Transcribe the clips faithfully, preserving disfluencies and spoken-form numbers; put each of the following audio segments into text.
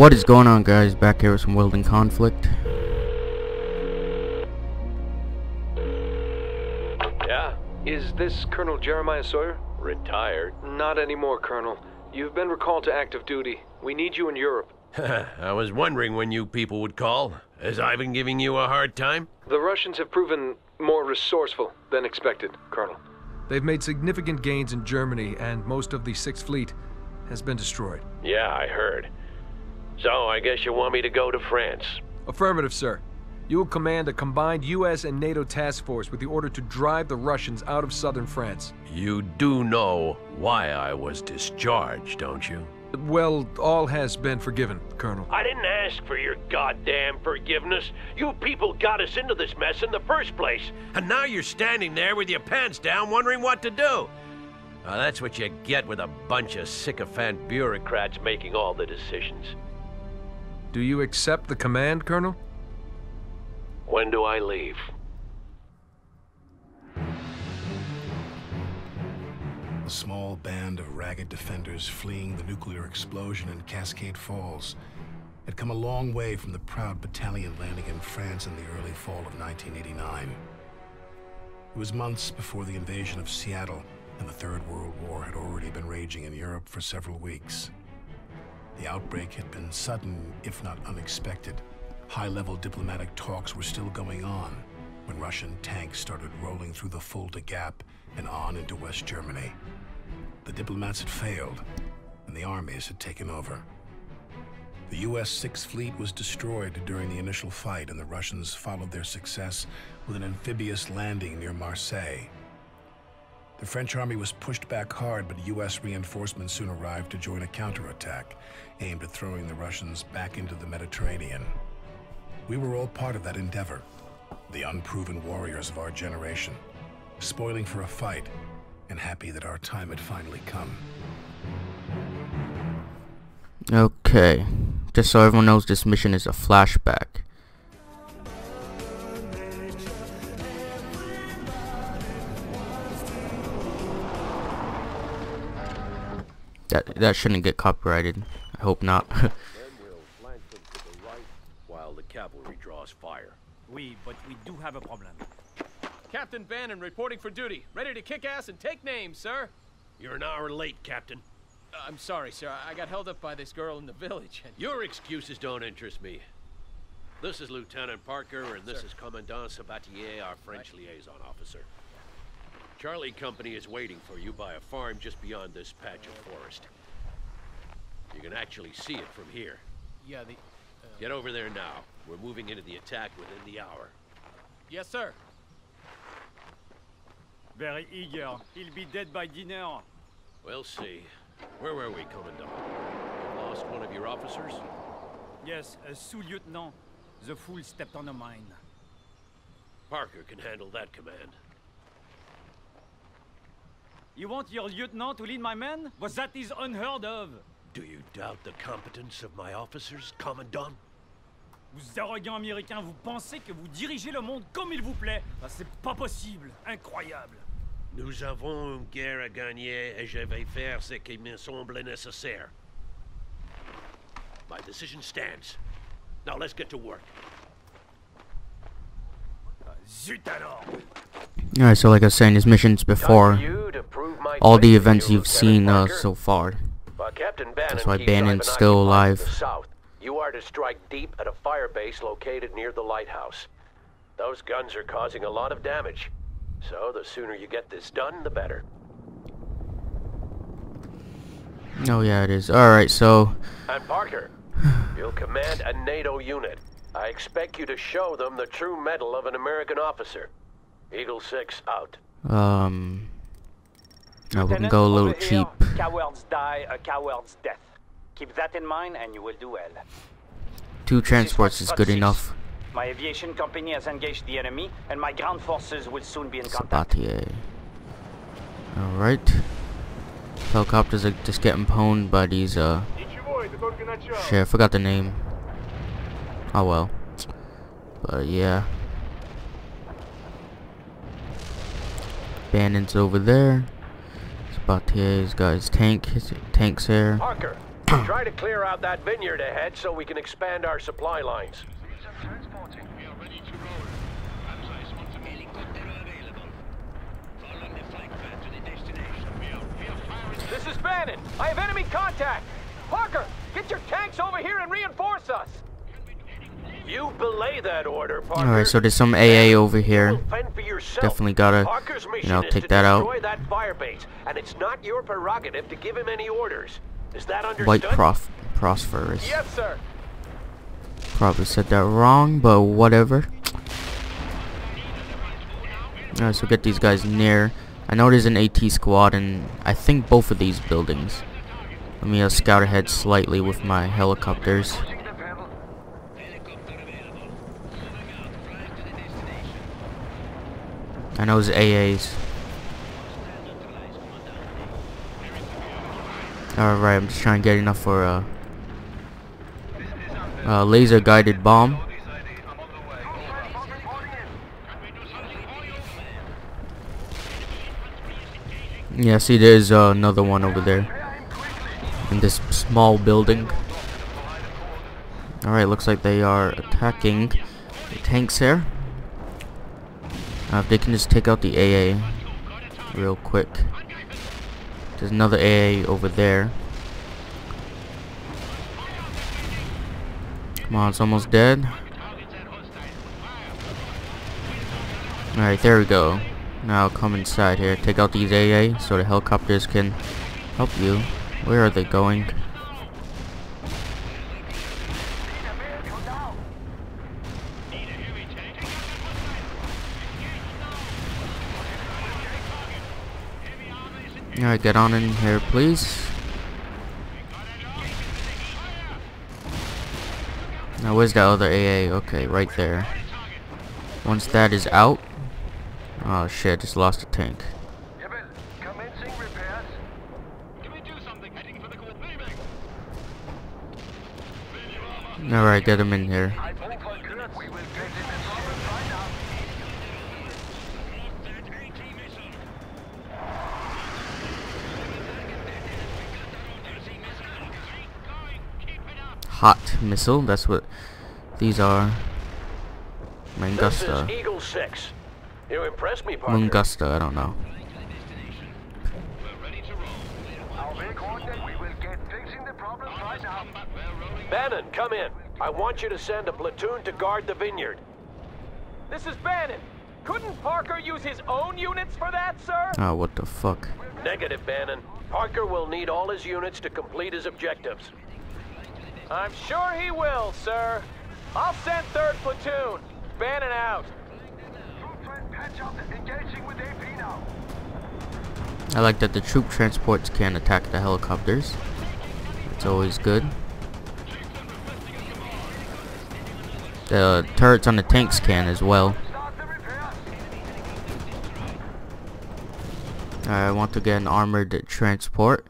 What is going on, guys? Back here with some World in Conflict. Yeah, is this Colonel Jeremiah Sawyer? Retired? Not anymore, Colonel. You've been recalled to active duty. We need you in Europe. I was wondering when you people would call. Has I been giving you a hard time? The Russians have proven more resourceful than expected, Colonel. They've made significant gains in Germany, and most of the Sixth Fleet has been destroyed. Yeah, I heard. So, I guess you want me to go to France? Affirmative, sir. You will command a combined U S and NATO task force with the order to drive the Russians out of southern France. You do know why I was discharged, don't you? Well, all has been forgiven, Colonel. I didn't ask for your goddamn forgiveness. You people got us into this mess in the first place. And now you're standing there with your pants down wondering what to do. Now, that's what you get with a bunch of sycophant bureaucrats making all the decisions. Do you accept the command, Colonel? When do I leave? A small band of ragged defenders fleeing the nuclear explosion in Cascade Falls had come a long way from the proud battalion landing in France in the early fall of nineteen eighty-nine. It was months before the invasion of Seattle, and the Third World War had already been raging in Europe for several weeks. The outbreak had been sudden, if not unexpected. High-level diplomatic talks were still going on when Russian tanks started rolling through the Fulda Gap and on into West Germany. The diplomats had failed, and the armies had taken over. The U S Sixth Fleet was destroyed during the initial fight, and the Russians followed their success with an amphibious landing near Marseille. The French army was pushed back hard, but U S reinforcements soon arrived to join a counterattack aimed at throwing the Russians back into the Mediterranean. We were all part of that endeavor, the unproven warriors of our generation, spoiling for a fight and happy that our time had finally come. Okay, just so everyone knows, this mission is a flashback. That, that shouldn't get copyrighted. I hope not. Then we'll flank them to the right while the cavalry draws fire. Oui, but we do have a problem. Captain Bannon reporting for duty. Ready to kick ass and take names, sir. You're an hour late, Captain. Uh, I'm sorry, sir. I got held up by this girl in the village. And your excuses don't interest me. This is Lieutenant Parker, and this sir. is Commandant Sabatier, our French right. liaison officer. Charlie Company is waiting for you by a farm just beyond this patch of forest. You can actually see it from here. Yeah, the... Uh... Get over there now. We're moving into the attack within the hour. Yes, sir. Very eager. He'll be dead by dinner. We'll see. Where were we, Commandant? You lost one of your officers? Yes, a sous-lieutenant. The fool stepped on a mine. Parker can handle that command. You want your lieutenant to lead my men? Was that is unheard of? Do you doubt the competence of my officers, Commandant? Vous arrogants américains, vous pensez que vous dirigez le monde comme il vous plaît? Ah, c'est pas possible, incroyable. Nous avons une guerre à gagner et je vais faire ce qui me semble nécessaire. My decision stands. Now let's get to work. Ah, zut alors. Alright, so like I was saying, this mission's before all the events you've seen uh, so far. That's why Bannon's still alive. South. You are to strike deep at a firebase located near the lighthouse. Those guns are causing a lot of damage, so the sooner you get this done, the better. Oh yeah, it is. Alright, so... I'm Parker. You'll command a NATO unit. I expect you to show them the true mettle of an American officer. Eagle Six out. Um, no, we can go a little cheap. Cowards die a coward's death. Keep that in mind, and you will do well. Two transports is good enough. My aviation company has engaged the enemy, and my ground forces will soon be in contact. Sabatier. All right. Helicopters are just getting pwned by these. Uh, shit, I forgot the name. Oh well. But yeah. Bannon's over there. Sabatier's got his tank, his tanks there. Parker, Try to clear out that vineyard ahead so we can expand our supply lines. We are ready to roll. Allies want to make available. Follow the flight plan to the destination. We are, we are firing. This is Bannon. I have enemy contact. Parker, get your tanks over here and reinforce us. You belay that order, Parker. All right, so there's some A A over here. Definitely gotta, you know, take that out. That fire base, and it's not your prerogative to give him any orders. Is that understood? White prof prosperous. Yes, sir. Probably said that wrong, but whatever. All right, so get these guys near. I know there's an AT squad, and I think both of these buildings. Let me uh, scout ahead slightly with my helicopters. I know it's A As. Alright, I'm just trying to get enough for a, a laser guided bomb. Yeah, see there's uh, another one over there in this small building. Alright, looks like they are attacking the tanks here. Uh, if they can just take out the A A real quick. There's another A A over there. Come on, it's almost dead. Alright, there we go. Now come inside here. Take out these A A so the helicopters can help you. Where are they going? Alright, get on in here, please. Now, where's that other A A? Okay, right there. Once that is out... Oh shit, I just lost a tank. Alright, get him in here. Hot missile, that's what these are. Mangusta. Eagle Six. You impressed me, Parker. Mangusta, I don't know. Bannon, come in. I want you to send a platoon to guard the vineyard. This is Bannon. Couldn't Parker use his own units for that, sir? Oh, what the fuck? Negative, Bannon. Parker will need all his units to complete his objectives. I'm sure he will, sir. I'll send third platoon. Bannon out. I like that the troop transports can attack the helicopters. It's always good. The turrets on the tanks can as well. I want to get an armored transport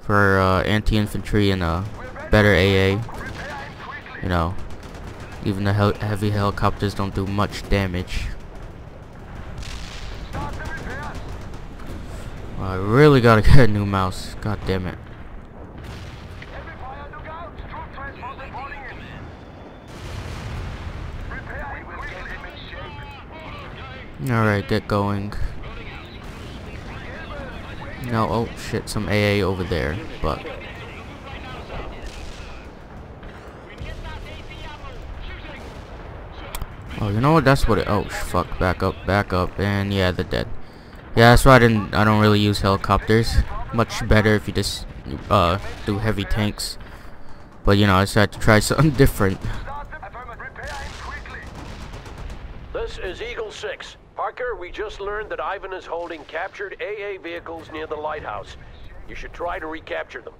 for uh, anti-infantry and a better A A. You know, even the hel heavy helicopters don't do much damage. Oh, I really gotta get a new mouse. God damn it. Alright, get going. No, oh shit, some A A over there, but... Oh, you know what, that's what it... Oh, fuck, back up, back up, and yeah, they're dead. Yeah, that's why I didn't... I don't really use helicopters. Much better if you just, uh, do heavy tanks. But, you know, I decided to try something different. This is Eagle Six. Parker, we just learned that Ivan is holding captured A A vehicles near the lighthouse. You should try to recapture them.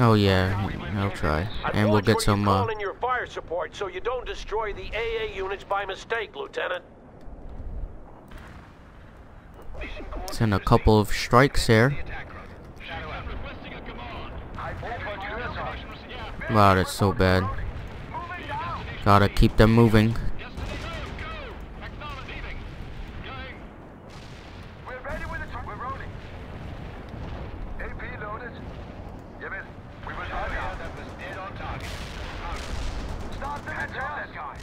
Oh yeah, I'll try. And we'll get some uh in your fire support so you don't destroy the A A units by mistake, Lieutenant. Send a couple of strikes here. Wow, that's so bad. Gotta keep them moving. Gibbons, we was on that was dead on target. Stop that guy.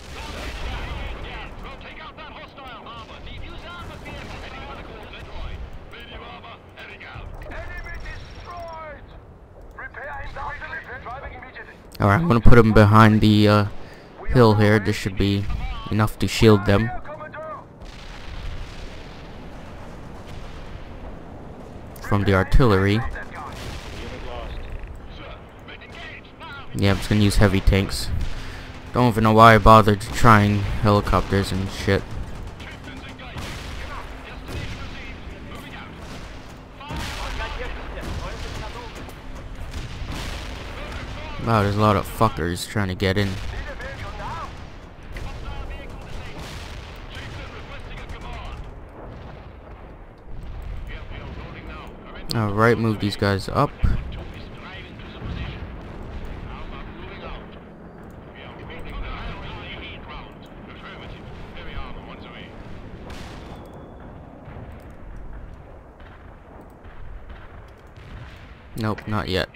We'll take out that hostile armor. Need you armor vehicle. Heading for the course destroyed. Medium armor heading out. Enemy destroyed. Repair his armor. Driving immediately. All right, I'm gonna put him behind the uh, hill here. This should be enough to shield them. From the artillery. Yeah, I'm just gonna use heavy tanks. Don't even know why I bothered trying helicopters and shit. Wow, there's a lot of fuckers trying to get in. Alright, move these guys up. Nope, not yet.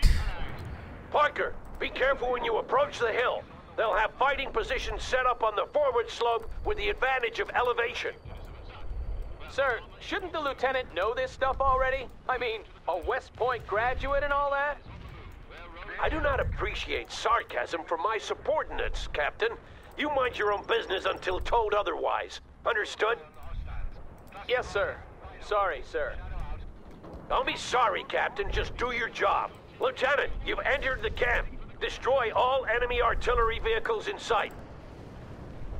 Parker, be careful when you approach the hill. They'll have fighting positions set up on the forward slope with the advantage of elevation. Sir, shouldn't the lieutenant know this stuff already? I mean, a West Point graduate and all that? I do not appreciate sarcasm from my subordinates, Captain. You mind your own business until told otherwise. Understood? Yes, sir. Sorry, sir. Don't be sorry, Captain. Just do your job. Lieutenant, you've entered the camp. Destroy all enemy artillery vehicles in sight.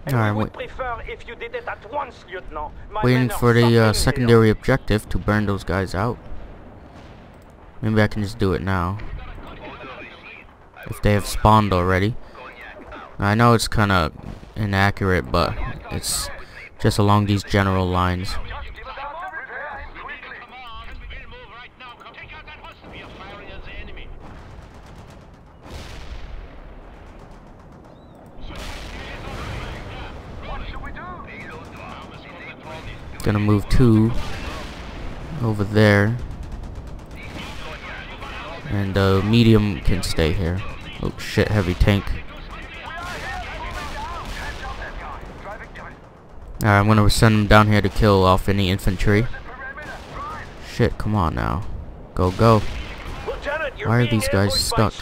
And I would prefer if you did it at once, Lieutenant. Waiting for the uh, secondary objective to burn those guys out. Maybe I can just do it now. If they have spawned already. I know it's kind of inaccurate, but it's just along these general lines. Gonna move two over there, and uh, medium can stay here. Oh shit, heavy tank. Alright, I'm gonna send him down here to kill off any infantry. Shit, come on now. Go, go. Why are these guys stuck?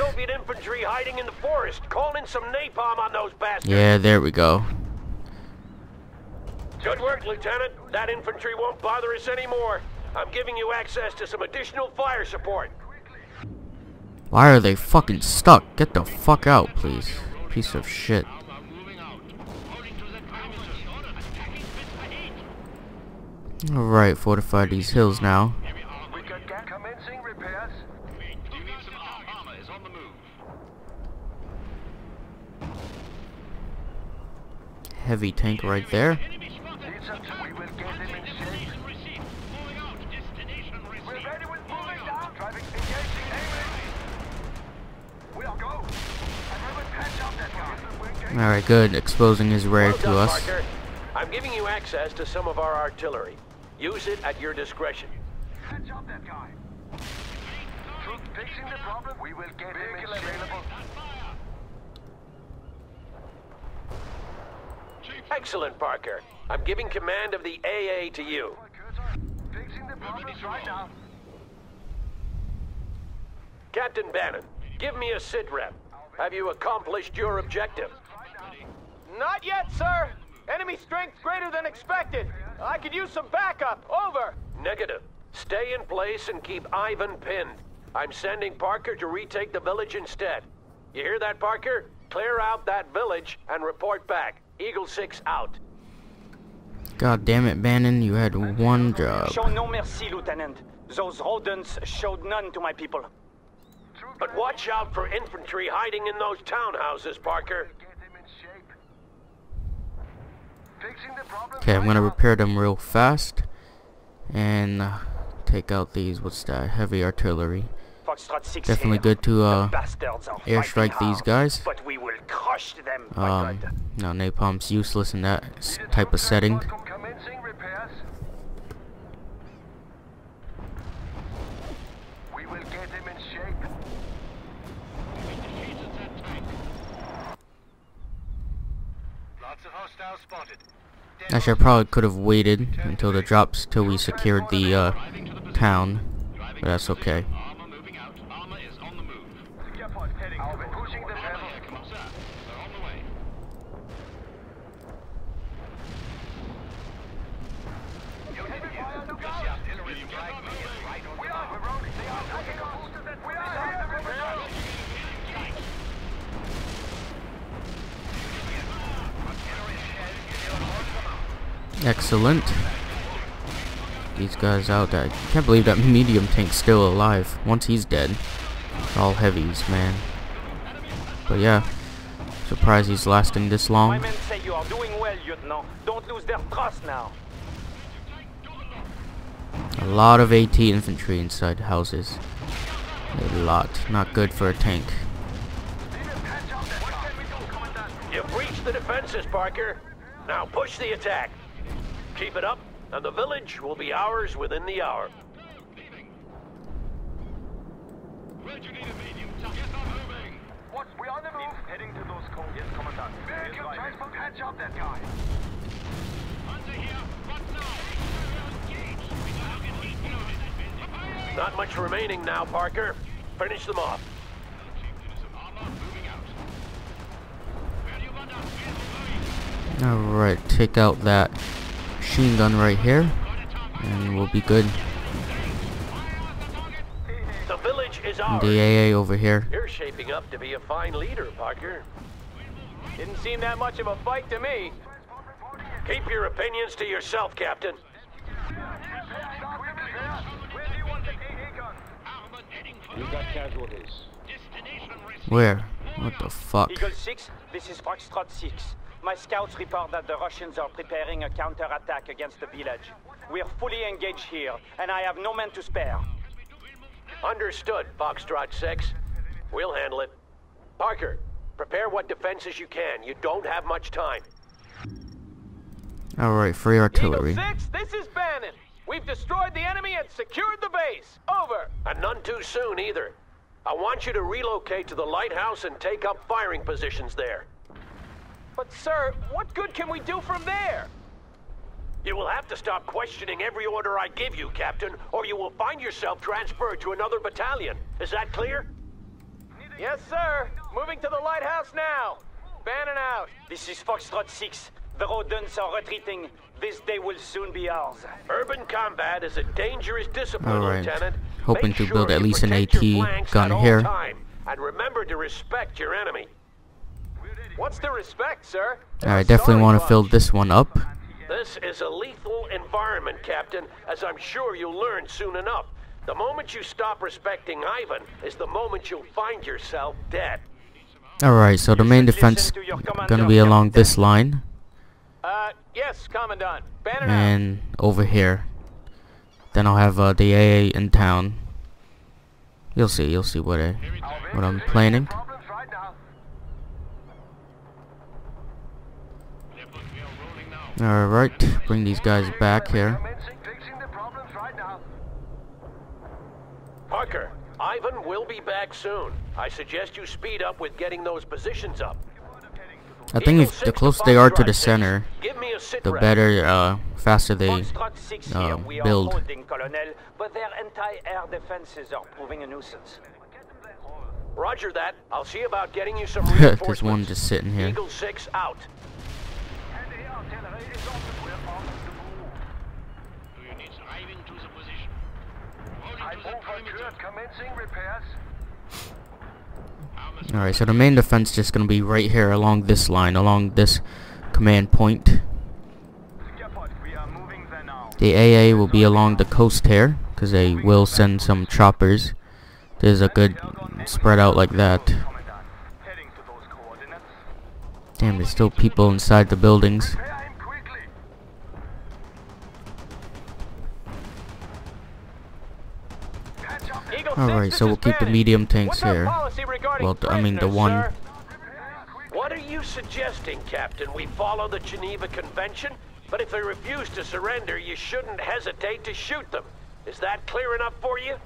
Yeah, there we go. Good work, Lieutenant. That infantry won't bother us anymore. I'm giving you access to some additional fire support. Why are they fucking stuck? Get the fuck out, please. Piece of shit. Alright, fortify these hills now. Heavy tank right there. Alright, good. Exposing his rear to us. I'm giving you access to some of our artillery. Use it at your discretion. Good job, that guy. Troops fixing the problem, we will get him available. Excellent, Parker. I'm giving command of the A A to you. Fixing the problems right now. Captain Bannon, give me a sit rep. Have you accomplished your objective? Not yet, sir. Enemy strength greater than expected. I could use some backup. Over. Negative. Stay in place and keep Ivan pinned. I'm sending Parker to retake the village instead. You hear that, Parker? Clear out that village and report back. Eagle Six out. God damn it, Bannon. You had one job. Show no mercy, Lieutenant. Those rodents showed none to my people. But watch out for infantry hiding in those townhouses, Parker. Okay, I'm gonna repair them real fast and uh, take out these. What's that? Heavy artillery. Foxtrot six. Definitely good to uh, airstrike these guys. But we will crush them. Um, no, napalm's useless in that type of setting. Actually, I probably could have waited until the drops till we secured the uh, town, but that's okay. Excellent. These guys out there. I can't believe that medium tank's still alive. Once he's dead, it's all heavies, man. But yeah, surprised he's lasting this long. My men say you are doing well, Lieutenant. Don't lose their trust now. A lot of AT infantry inside houses. A lot. Not good for a tank. You breached the defenses, Parker. Now push the attack. Keep it up, and the village will be ours within the hour. Not much remaining now, Parker. Finish them off. Alright, take out that machine gun right here, and we'll be good. The village is ours. The A A over here. You're shaping up to be a fine leader, Parker. Didn't seem that much of a fight to me. Keep your opinions to yourself, Captain. You got casualties. Where? What the fuck? Eagle Six. This is Foxtrot Six. My scouts report that the Russians are preparing a counterattack against the village. We are fully engaged here, and I have no men to spare. Understood, Foxtrot six. We'll handle it. Parker, prepare what defenses you can. You don't have much time. Alright, free artillery. Eagle six, this is Bannon. We've destroyed the enemy and secured the base. Over. And none too soon, either. I want you to relocate to the lighthouse and take up firing positions there. But sir, what good can we do from there? You will have to stop questioning every order I give you, Captain, or you will find yourself transferred to another battalion. Is that clear? Yes, sir. Moving to the lighthouse now. Bannon out. This is Foxtrot six. The Rodens are retreating. This day will soon be ours. Urban combat is a dangerous discipline, all right. Lieutenant. Hoping Make to sure build at least an AT gun at here. Time, and remember to respect your enemy. What's the respect, sir? I definitely want to fill this one up. This is a lethal environment, Captain, as I'm sure you'll learn soon enough. The moment you stop respecting Ivan is the moment you'll find yourself dead. Alright, so the main defense is going to be along this line. Uh, yes, Commandant. And over here. Then I'll have uh, the A A in town. You'll see, you'll see what, I, what I'm planning. Alright, bring these guys back here. Parker, Ivan will be back soon. I suggest you speed up with getting those positions up. I think if the closer they are to the center, the better, uh, faster they uh, build. But their anti-air defenses are proving a nuisance. Roger that. I'll see about getting you some reinforcements. There's one just sitting here. Eagle six out. Alright, so the main defense is just going to be right here along this line, along this command point. The A A will be along the coast here, because they will send some choppers. There's a good spread out like that. Damn, there's still people inside the buildings. Alright, so we'll keep the medium tanks here. Well, I mean the one. What are you suggesting, Captain? We follow the Geneva Convention, but if they refuse to surrender, you shouldn't hesitate to shoot them. Is that clear enough for you?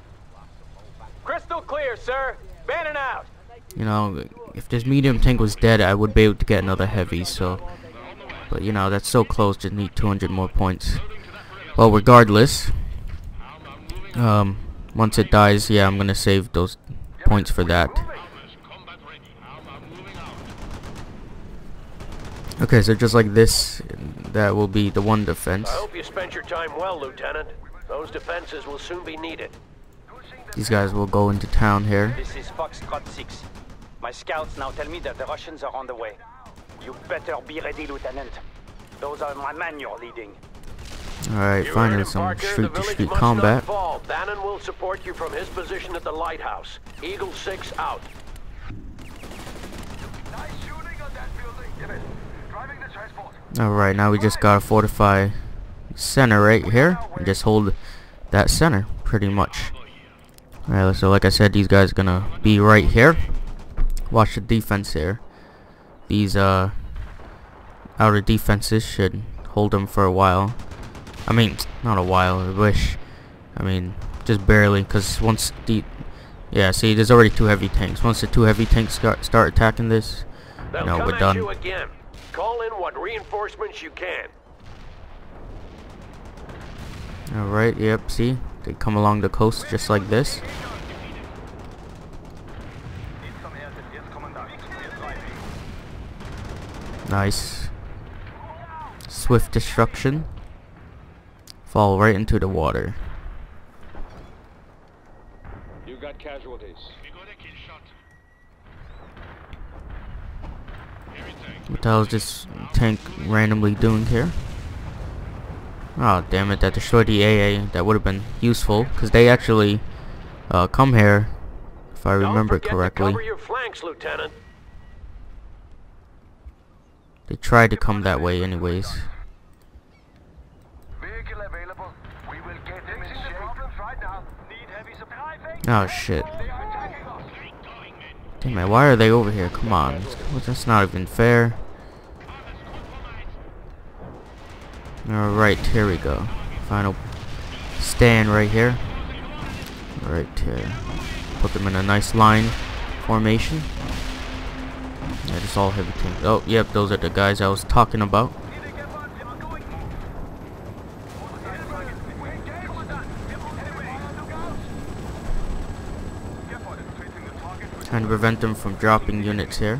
Crystal clear, sir. Bannon out. You know, if this medium tank was dead, I would be able to get another heavy, so But you know, that's so close, just need two hundred more points. Well, regardless, um, once it dies, yeah, I'm gonna save those points for that. Okay, so just like this, that will be the one defense. I hope you spent your time well, Lieutenant. Those defenses will soon be needed. These guys will go into town here. This is Foxtrot six. My scouts now tell me that the Russians are on the way. You better be ready, Lieutenant. Those are my men you're leading. Alright, finally some street-to-street combat. Bannon will support you from his position at the lighthouse. Eagle Six out. Nice shooting on that building. Give it. Alright, now we just gotta fortify center right here and just hold that center pretty much. Alright, so like I said, these guys are gonna be right here. Watch the defense here. These uh outer defenses should hold them for a while. I mean, not a while, I wish. I mean, just barely, because once the... Yeah, see, there's already two heavy tanks. Once the two heavy tanks start, start attacking this, you know, we're done. Call in what reinforcements you can. Alright, yep, see? They come along the coast just like this. Nice. Swift destruction. Fall right into the water. You got casualties. What the hell is this tank randomly doing here? Oh, damn it, that destroyed the A A. That would have been useful, because they actually uh, come here, if I remember correctly. Don't forget to cover your flanks, Lieutenant. They tried to come that way anyways. Oh shit. Damn it, why are they over here? Come on. That's not even fair. Alright, here we go. Final stand right here. Right here. Put them in a nice line formation. Yeah, just all heavy tanks. Oh, yep, those are the guys I was talking about. Trying to prevent them from dropping units here.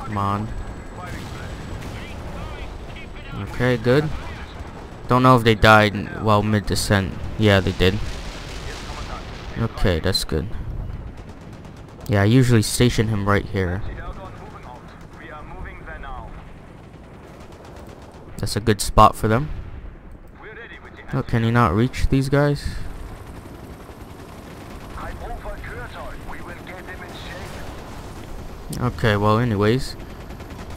Come on. Okay, good. Don't know if they died while mid-descent. Yeah, they did. Okay, that's good. Yeah, I usually station him right here. That's a good spot for them. Oh, can he not reach these guys? Okay, well anyways,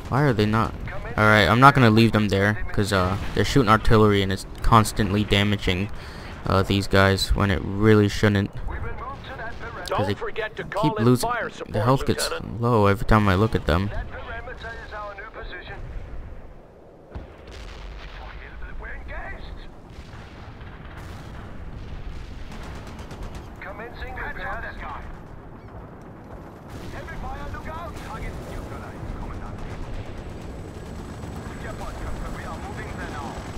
why are they not? Alright, I'm not gonna leave them there, because uh, they're shooting artillery and it's constantly damaging uh, these guys when it really shouldn't. Because they keep losing, the health gets low every time I look at them.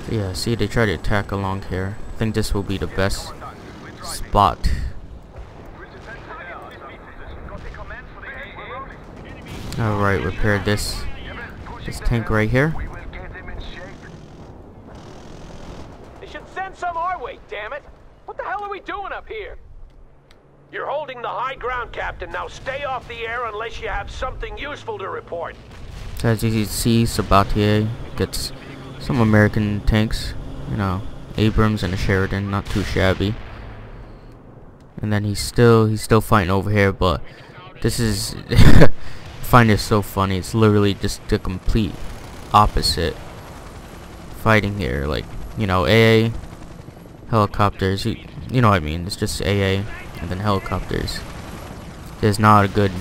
Yeah, see, they try to attack along here. I think this will be the best spot. Alright, repair this this tank right here. They should send some our way, damn it! What the hell are we doing up here? You're holding the high ground, Captain. Now stay off the air unless you have something useful to report. As you can see, Sabatier gets some American tanks, you know, Abrams and a Sheridan, not too shabby. And then he's still he's still fighting over here, but this is I find it so funny. It's literally just the complete opposite fighting here. Like, you know, A A helicopters, you, you know what I mean? It's just A A and then helicopters. There's not a good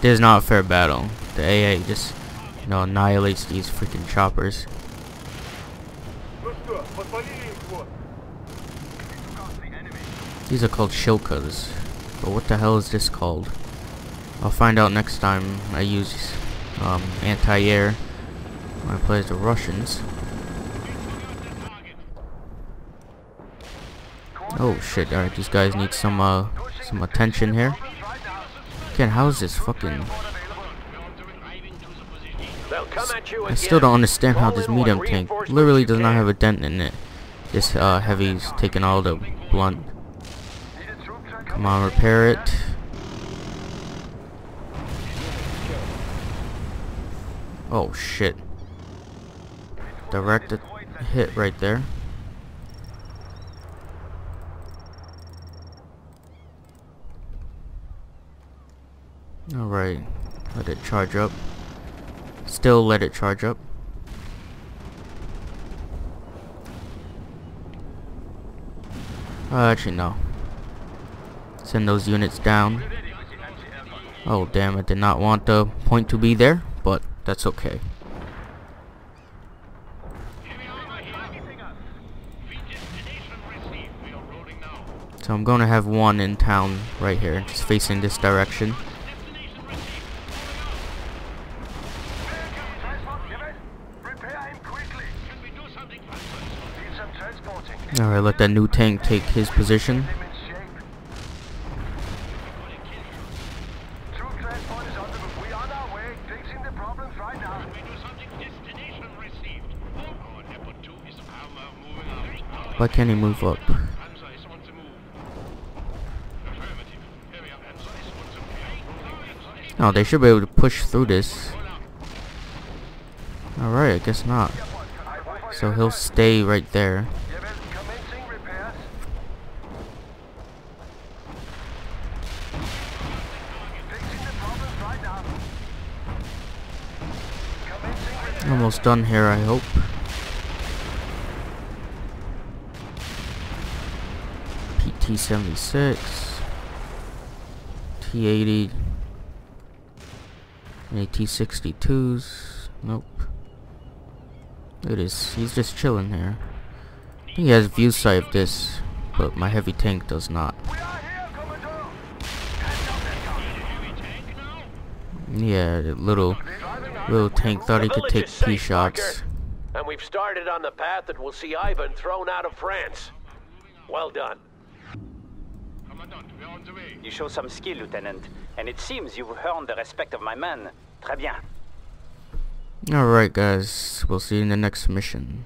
there's not a fair battle. The A A just, you know, annihilates these freaking choppers. These are called shokas, but what the hell is this called? I'll find out next time I use um, anti-air My players are Russians. Oh shit, alright, these guys need some uh some attention here. Again, how is this fucking I still don't understand how this medium tank literally does not have a dent in it. This uh heavy's taking all the blunt. Come on, repair it. Oh shit. Direct hit right there. Alright, let it charge up. Still let it charge up. Uh, actually no. Send those units down. Oh damn, I did not want the point to be there, but that's okay. So I'm gonna have one in town right here, just facing this direction. Alright, let that new tank take his position. Why can't he move up? Oh, they should be able to push through this. Alright, I guess not. So he'll stay right there. Almost done here, I hope. T seventy-six, T eighty, any T sixty-twos? Nope. It is. He's just chilling here. I think he has view sight of this, but my heavy tank does not. Yeah, the little. Little tank thought he could take pea shots. And we've started on the path that will see Ivan thrown out of France. Well done. You show some skill, Lieutenant, and it seems you've earned the respect of my men. Très bien. Alright guys, we'll see you in the next mission.